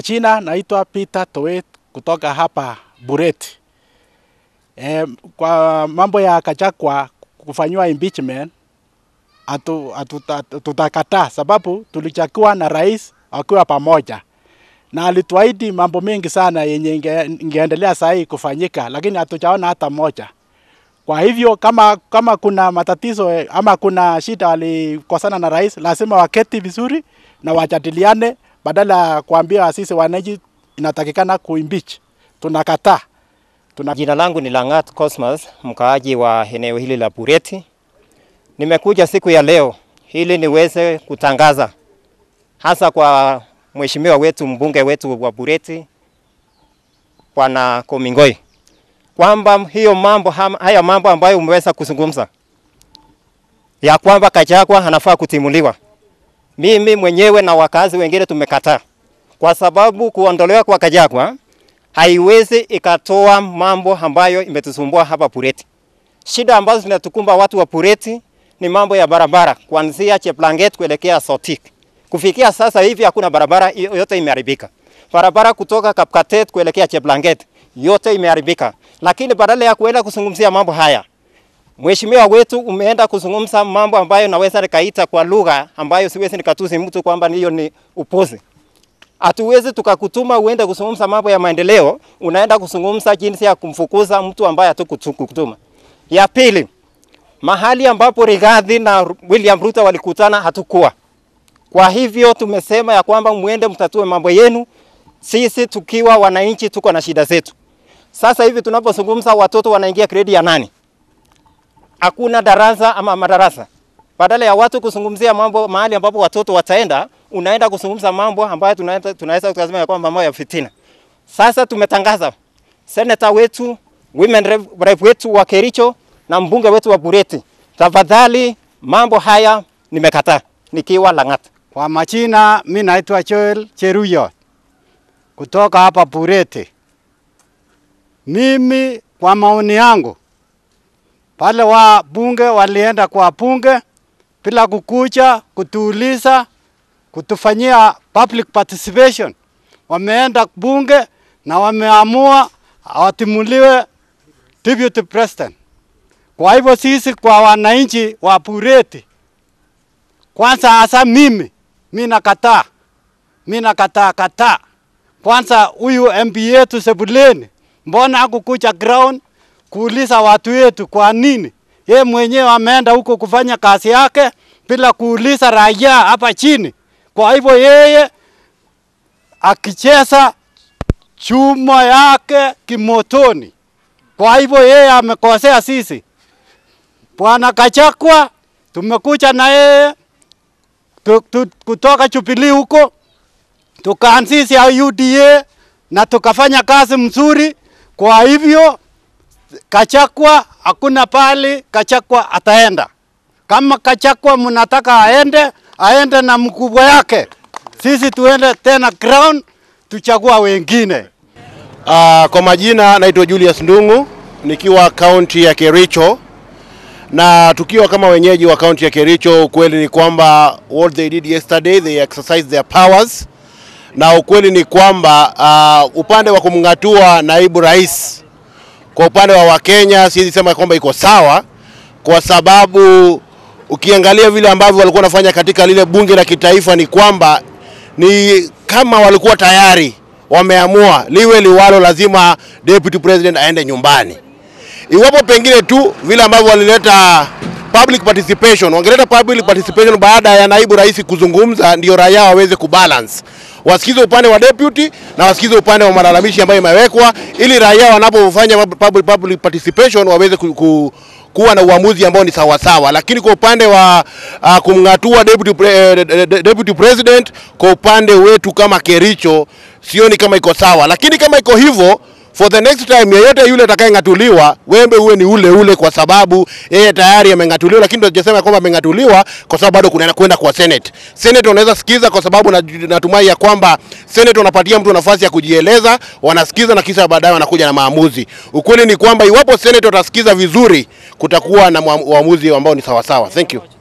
Majina naitwa Peter Towet kutoka hapa Bureti. Kwa mambo ya Gachagua kufanywa impeachment tutakataa sababu tulichakiwa na rais akiwa pamoja. Na alituahidi mambo mengi sana yenye ingeendelea sahi kufanyika, lakini hatujaona hata moja. Kwa hivyo kama kuna matatizo ama kuna shida walikosana na rais, lazima waketi vizuri na wajadiliane badala kuambia sisi wananchi inatakikana kuimpeach. Tunakataa. Jina langu ni Langat Cosmas, mkaaji wa eneo hili la Bureti. Nimekuja siku ya leo ili niweze kutangaza hasa kwa mheshimiwa wetu mbunge wetu wa Bureti Bwana Kominggoi kwamba haya mambo ambayo umeweza kuzungumza ya kwamba Gachagua anafaa kutimuliwa, mimi mwenyewe na wakazi wengine tumekataa, kwa sababu kuondolewa kwa Gachagua haiwezi ikatoa mambo ambayo imetusumbua hapa Bureti. Shida ambazo zinatukumba watu wa Bureti ni mambo ya barabara kuanzia Cheplanget kuelekea Sotik. Kufikia sasa hivi hakuna barabara, yote imeharibika. Barabara kutoka Kapkatet kuelekea Cheplanget yote imeharibika. Lakini badala ya kuenda kuzungumzia mambo haya, mheshimiwa wetu umeenda kuzungumza mambo ambayo naweza nikaita kwa lugha ambayo siwezi nikatusi mtu kwamba hiyo ni upozi. Hatuwezi tukakutuma uende kuzungumza mambo ya maendeleo, unaenda kuzungumza jinsi ya kumfukuza mtu ambaye hatukutuma. Ya pili, mahali ambapo Rigathi na William Ruta walikutana hatukuwa. Kwa hivyo tumesema ya kwamba muende mtatue mambo yenu, sisi tukiwa wananchi tuko na shida zetu. Sasa hivi tunapozungumza watoto wanaingia grade ya 8. Hakuna darasa ama madarasa. Badala ya watu kuzungumzia mambo mahali ambapo watoto wataenda, unaenda kuzungumza mambo ambayo tunaweza tukasema ya kwamba mambo ya fitina. Sasa tumetangaza seneta wetu, women rep wetu wa Kericho na mbunge wetu wa Bureti, tafadhali mambo haya nimekataa nikiwa Langat. Kwa majina mimi naitwa Joel Cherujo kutoka hapa Bureti. Mimi kwa maoni yangu, pale wa bunge walienda kwa bunge bila kukuja kutuuliza, kutufanyia public participation. Wameenda bunge na wameamua awatimuliwe deputy president. Kwa hivyo sisi kwa wananchi wa Bureti, kwanza hasa mimi nakataa. Mimi nakataa. Kwanza huyu MP yetu Sebuleni, mbona hakukuja ground kuuliza watu wetu kwa nini? Yeye mwenyewe ameenda huko kufanya kazi yake bila kuuliza raia hapa chini. Kwa hivyo yeye akicheza chuma yake kimotoni. Kwa hivyo yeye amekosea sisi. Bwana Gachagua tumekuja na yeye kutoka Jubilee huko, tukaanzisha UDA na tukafanya kazi mzuri. Kwa hivyo Gachagua hakuna pali Gachagua ataenda. Kama Gachagua mnataka aende na mkubwa yake. Sisi tuende tena ground tuchagua wengine. Kwa majina naitwa Julius Ndungu, nikiwa kaunti ya Kericho. Na tukiwa kama wenyeji wa kaunti ya Kericho, ukweli ni kwamba what they did yesterday, they exercised their powers. Na ukweli ni kwamba upande wa kumngatua naibu rais kwa upande wa Wakenya siwezi sema kwamba iko sawa, kwa sababu ukiangalia vile ambavyo walikuwa wanafanya katika lile bunge la kitaifa ni kwamba ni kama walikuwa tayari wameamua liwe liwalo lazima deputy president aende nyumbani. Iwapo pengine tu vile ambavyo walileta public participation, wangeleta public participation baada ya naibu rais kuzungumza ndio raia waweze kubalance. Wasikize upande wa deputy na wasikize upande wa malalamishi ambayo imewekwa, ili raia wanapofanya public participation waweze kuwa na uamuzi ambao ni sawa sawa. Lakini kwa upande wa kumngatua deputy president kwa upande wetu kama Kericho sioni kama iko sawa. Lakini kama iko hivyo, for the next time yeyote yule atakayengatuliwa wembe uwe ni ule ule, kwa sababu yeye tayari amengatuliwa. Lakini tunajisema kwamba amengatuliwa kwa sababu bado kuna kwenda kwa senate. Senate wanaweza sikiza, kwa sababu natumai ya kwamba senate wanapatia mtu nafasi ya kujieleza, wanasikiza na kisha baadaye wanakuja na maamuzi. Ukweli ni kwamba iwapo senate watasikiza vizuri, kutakuwa na waamuzi ambao ni sawa sawa. Thank you.